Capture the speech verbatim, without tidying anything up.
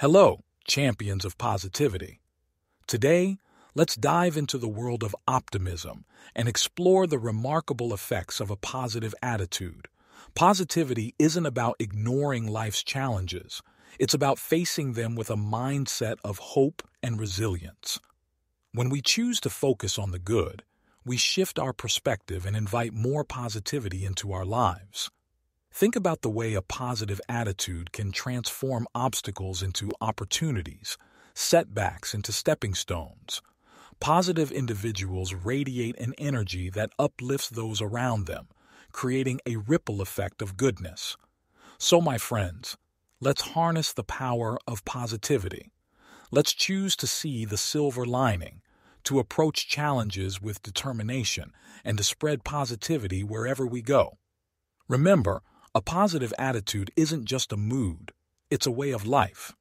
Hello, champions of positivity. Today, let's dive into the world of optimism and explore the remarkable effects of a positive attitude. Positivity isn't about ignoring life's challenges. It's about facing them with a mindset of hope and resilience. When we choose to focus on the good, we shift our perspective and invite more positivity into our lives. Think about the way a positive attitude can transform obstacles into opportunities, setbacks into stepping stones. Positive individuals radiate an energy that uplifts those around them, creating a ripple effect of goodness. So, my friends, let's harness the power of positivity. Let's choose to see the silver lining, to approach challenges with determination, and to spread positivity wherever we go. Remember, a positive attitude isn't just a mood, it's a way of life.